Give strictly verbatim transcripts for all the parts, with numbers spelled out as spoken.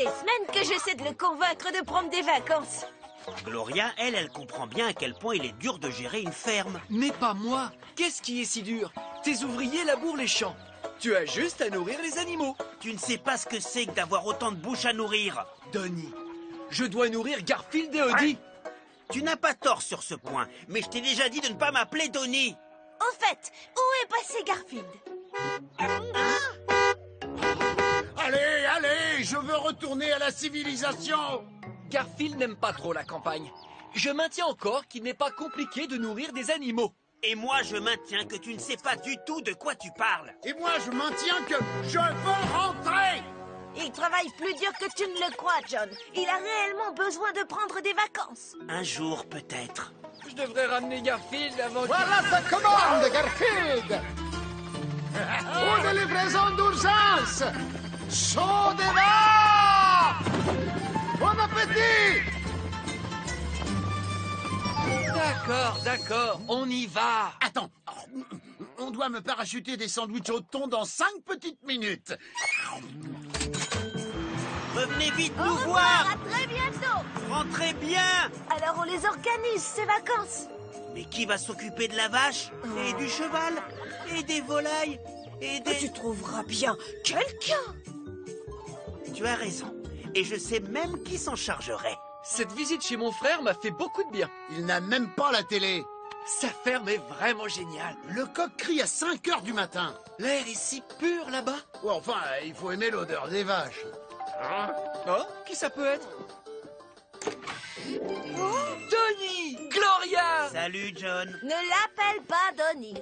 des semaines que j'essaie de le convaincre de prendre des vacances. Gloria, elle, elle comprend bien à quel point il est dur de gérer une ferme. Mais pas moi. Qu'est-ce qui est si dur? Tes ouvriers labourent les champs. Tu as juste à nourrir les animaux. Tu ne sais pas ce que c'est que d'avoir autant de bouches à nourrir. Donnie, je dois nourrir Garfield et Odie. Ah. Tu n'as pas tort sur ce point, mais je t'ai déjà dit de ne pas m'appeler Donnie. Au fait, où est passé Garfield? Allez, allez, je veux retourner à la civilisation. Garfield n'aime pas trop la campagne. Je maintiens encore qu'il n'est pas compliqué de nourrir des animaux. Et moi, je maintiens que tu ne sais pas du tout de quoi tu parles. Et moi, je maintiens que je veux rentrer. Il travaille plus dur que tu ne le crois, John. Il a réellement besoin de prendre des vacances. Un jour, peut-être. Je devrais ramener Garfield avant... Voilà ta commande, Garfield. Trop de livraison d'urgence. Chaud des vents. Bon appétit! D'accord, d'accord, on y va. Attends, on doit me parachuter des sandwichs au thon dans cinq petites minutes. Revenez vite nous voir. À très bientôt. Rentrez bien. Alors on les organise, ces vacances. Mais qui va s'occuper de la vache? Et du cheval? Et des volailles? Et des... Tu trouveras bien quelqu'un. Tu as raison. Et je sais même qui s'en chargerait. Cette visite chez mon frère m'a fait beaucoup de bien. Il n'a même pas la télé. Sa ferme est vraiment géniale. Le coq crie à cinq heures du matin. L'air est si pur là-bas. Ouais, enfin, il faut aimer l'odeur des vaches. Hein? Oh, qui ça peut être? Oh, Donnie! Gloria! Salut, John. Ne l'appelle pas Donnie.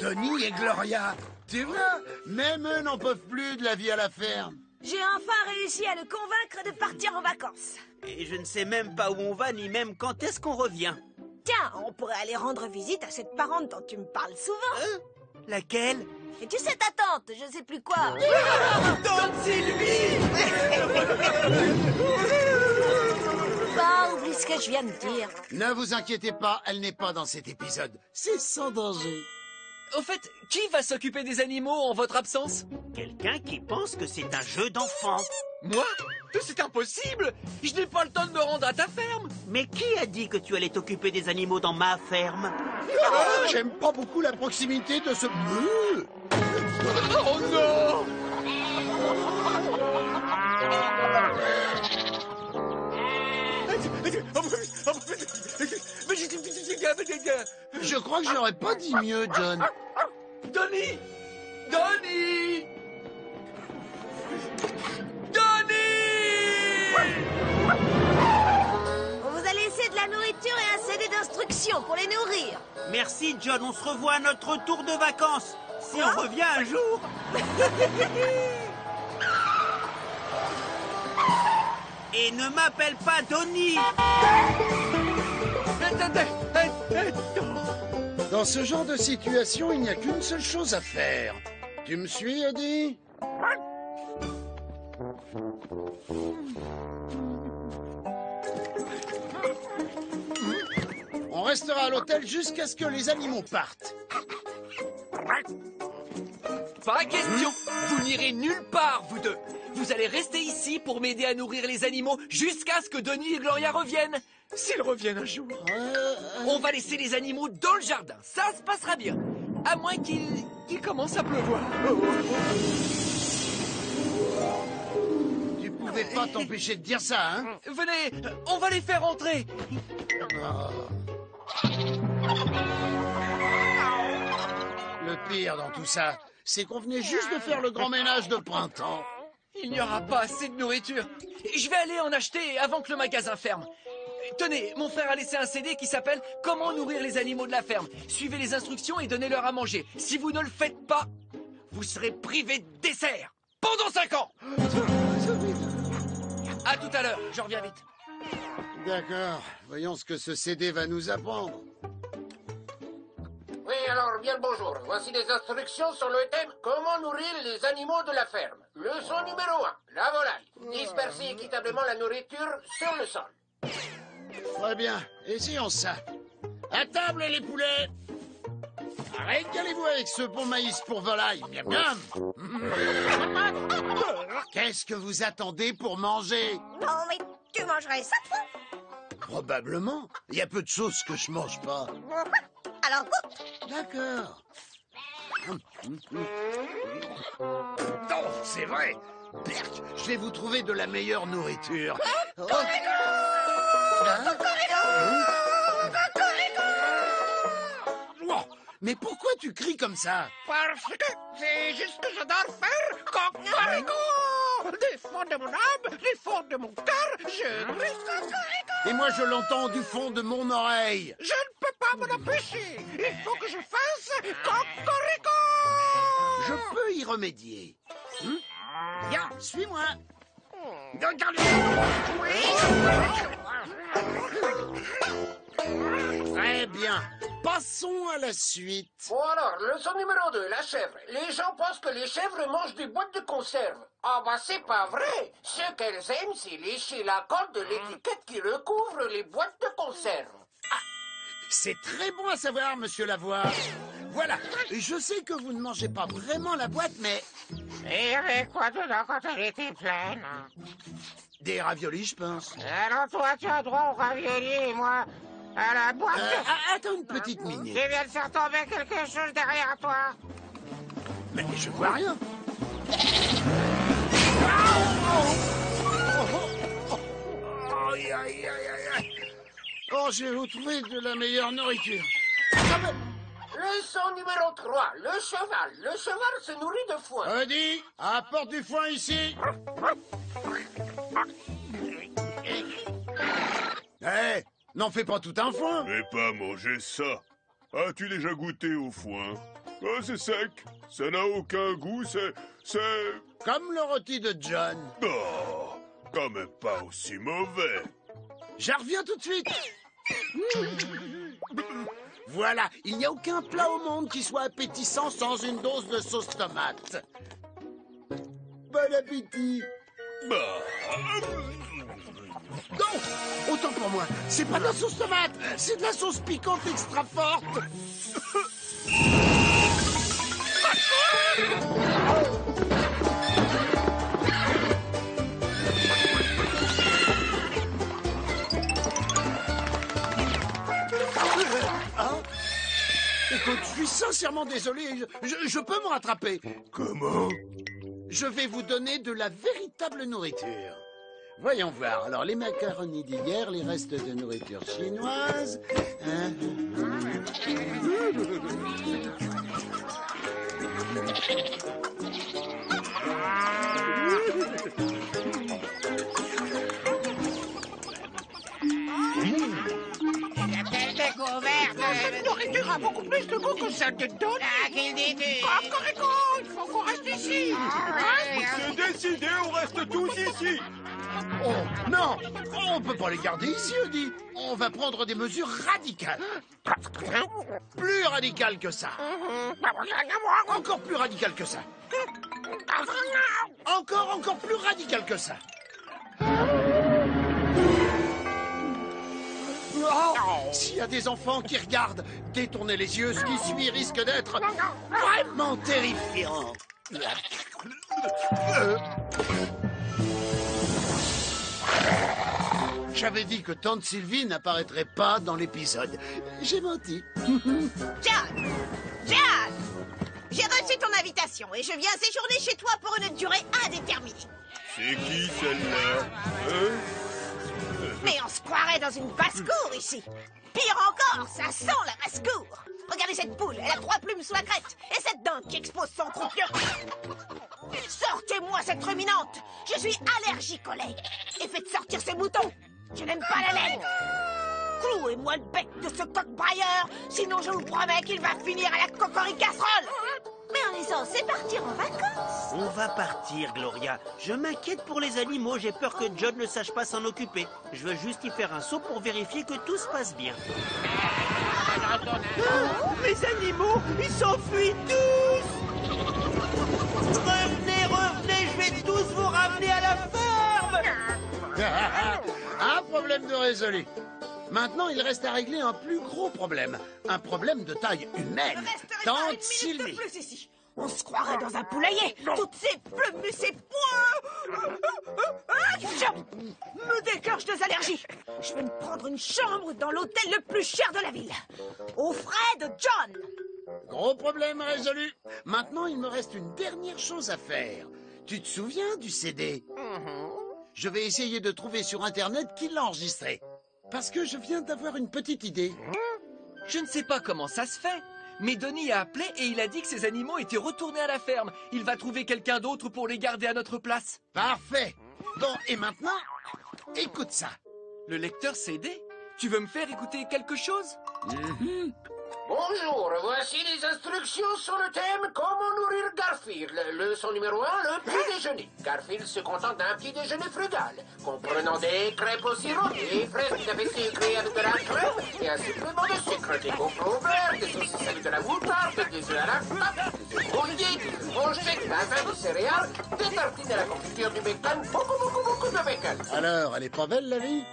Donnie et Gloria. C'est vrai, même eux n'en peuvent plus de la vie à la ferme. J'ai enfin réussi à le convaincre de partir en vacances. Et je ne sais même pas où on va, ni même quand est-ce qu'on revient. Tiens, on pourrait aller rendre visite à cette parente dont tu me parles souvent. Euh, laquelle? Et tu sais ta tante, je sais plus quoi. Tante Sylvie. Bah, oublie ce que je viens de dire. Ne vous inquiétez pas, elle n'est pas dans cet épisode. C'est sans danger. Au fait, qui va s'occuper des animaux en votre absence? Quelqu'un qui pense que c'est un jeu d'enfant. Moi? C'est impossible! Je n'ai pas le temps de me rendre à ta ferme! Mais qui a dit que tu allais t'occuper des animaux dans ma ferme? Oh, j'aime pas beaucoup la proximité de ce... Oh non! Je crois que je n'aurais pas dit mieux, John. Donnie! Donnie! Donnie! On vous a laissé de la nourriture et un C D d'instructions pour les nourrir. Merci, John. On se revoit à notre retour de vacances. Si on revient un jour. Et ne m'appelle pas Donnie. Dans ce genre de situation, il n'y a qu'une seule chose à faire. Tu me suis, Eddie? On restera à l'hôtel jusqu'à ce que les animaux partent. Pas question. Vous n'irez nulle part, vous deux. Vous allez rester ici pour m'aider à nourrir les animaux jusqu'à ce que Donnie et Gloria reviennent. S'ils reviennent un jour, euh, euh... on va laisser les animaux dans le jardin. Ça se passera bien. À moins qu'il qu'il commence à pleuvoir. Tu pouvais pas t'empêcher de dire ça, hein? Venez, on va les faire entrer. Oh. Le pire dans tout ça, c'est qu'on venait juste de faire le grand ménage de printemps. Il n'y aura pas assez de nourriture. Je vais aller en acheter avant que le magasin ferme. Tenez, mon frère a laissé un C D qui s'appelle « Comment nourrir les animaux de la ferme ». Suivez les instructions et donnez-leur à manger. Si vous ne le faites pas, vous serez privé de dessert pendant cinq ans. À tout à l'heure, je reviens vite. D'accord, voyons ce que ce C D va nous apprendre. Oui, alors, bien le bonjour. Voici les instructions sur le thème « Comment nourrir les animaux de la ferme ». Leçon numéro un, la volaille. Disperser équitablement la nourriture sur le sol. Très bien, essayons ça. À table, les poulets. Régalez-vous avec ce bon maïs pour volaille, miam miam. Qu'est-ce que vous attendez pour manger? Bon, mais tu mangerais ça, toi? Probablement. Il y a peu de choses que je mange pas. Alors goûte. D'accord. Non, c'est vrai. Berk, je vais vous trouver de la meilleure nourriture. Oh. Corico, Corico, Corico. Mais pourquoi tu cries comme ça? Parce que c'est juste que j'adore faire Corico. Du fond de mon âme, du fond de mon cœur, je crie Corico. Et moi je l'entends du fond de mon oreille. Je ne peux pas m'en empêcher. Il faut que je fasse Corico. Je peux y remédier. Hmm? Viens, suis-moi. Regarde. Oui. Très bien. Passons à la suite. Bon alors, leçon numéro deux, la chèvre. Les gens pensent que les chèvres mangent des boîtes de conserve. Ah bah c'est pas vrai. Ce qu'elles aiment, c'est lécher la corde de l'étiquette qui recouvre les boîtes de conserve. Ah. C'est très bon à savoir, monsieur Lavoie. Voilà, je sais que vous ne mangez pas vraiment la boîte, mais... Et avec quoi dedans quand elle était pleine? Des raviolis, je pense. Alors toi, tu as droit aux raviolis et moi à la boîte. Euh, de... Attends une petite minute. Tu viens de faire tomber quelque chose derrière toi. Mais je vois rien. Aïe, aïe, aïe, aïe. Oh, j'ai retrouvé de la meilleure nourriture. Ça me... Leçon numéro trois, le cheval. Le cheval se nourrit de foin. Odie, apporte du foin ici. Hé, hey, n'en fais pas tout un foin. Je vais pas manger ça. As-tu déjà goûté au foin? Oh, c'est sec. Ça n'a aucun goût, c'est... c'est... Comme le rôti de John. Oh, quand même pas aussi mauvais. J'en reviens tout de suite. Voilà, il n'y a aucun plat au monde qui soit appétissant sans une dose de sauce tomate. Bon appétit. Bah... Non, autant pour moi, c'est pas de la sauce tomate, c'est de la sauce piquante extra forte. Écoute, je suis sincèrement désolé, je, je, je peux me rattraper. Comment? Je vais vous donner de la véritable nourriture. Voyons voir. Alors, les macaronis d'hier, les restes de nourriture chinoise... Hein? Il y aura beaucoup plus de goût que ça de Donnie. Ah, qu'il dit -il. Corico, il faut qu'on reste ici. C'est décidé, on reste tous ici. Oh, non, on peut pas les garder ici, Odie. On va prendre des mesures radicales. Plus radicales que ça. Encore plus radicales que ça. Encore, encore plus radicales que ça. Oh, s'il y a des enfants qui regardent, détournez les yeux, ce qui suit risque d'être vraiment terrifiant. J'avais dit que Tante Sylvie n'apparaîtrait pas dans l'épisode. J'ai menti. John! John! J'ai reçu ton invitation et je viens séjourner chez toi pour une durée indéterminée. C'est qui celle-là? Hein? Mais on se croirait dans une basse-cour ici. Pire encore, ça sent la basse-cour. Regardez cette poule, elle a trois plumes sous la crête. Et cette dent qui expose son croupion. Sortez-moi cette ruminante. Je suis allergique au lait. Et faites sortir ces moutons. Je n'aime pas la laine. Clouez-moi le bec de ce coq-brailleur. Sinon je vous promets qu'il va finir à la cocoricacerole. Mais en disant, c'est partir en vacances. On va partir, Gloria. Je m'inquiète pour les animaux. J'ai peur que John ne sache pas s'en occuper. Je veux juste y faire un saut pour vérifier que tout se passe bien. Ah, mes animaux, ils s'enfuient tous. Revenez, revenez, je vais tous vous ramener à la ferme. Un problème de résolu. Maintenant, il reste à régler un plus gros problème. Un problème de taille humaine. Tante Sylvie. On se croirait dans un poulailler. Toutes ces plumes, ces poings. Me déclenche des allergies. Je vais me prendre une chambre dans l'hôtel le plus cher de la ville. Aux frais de John. Gros problème résolu. Maintenant, il me reste une dernière chose à faire. Tu te souviens du C D? Mm-hmm. Je vais essayer de trouver sur Internet qui l'a enregistré. Parce que je viens d'avoir une petite idée. Je ne sais pas comment ça se fait, mais Donnie a appelé et il a dit que ses animaux étaient retournés à la ferme. Il va trouver quelqu'un d'autre pour les garder à notre place. Parfait. Bon, et maintenant, écoute ça. Le lecteur C D? Tu veux me faire écouter quelque chose? Mm-hmm. Bonjour, voici les instructions sur le thème « Comment nourrir Garfield ». Leçon numéro un, le petit déjeuner. Garfield se contente d'un petit déjeuner frugal, comprenant des crêpes au sirop, des fraises, du café sucré avec de la crème, et un supplément de sucre, des concombres verts, des saucisses avec de la moutarde, des œufs à la pâte, des œufs brouillés, des œufs mangés, des lasagnes, des céréales, des tartines à la confiture, du bacon, beaucoup, beaucoup, beaucoup de bacon. Alors, elle est pas belle la vie ?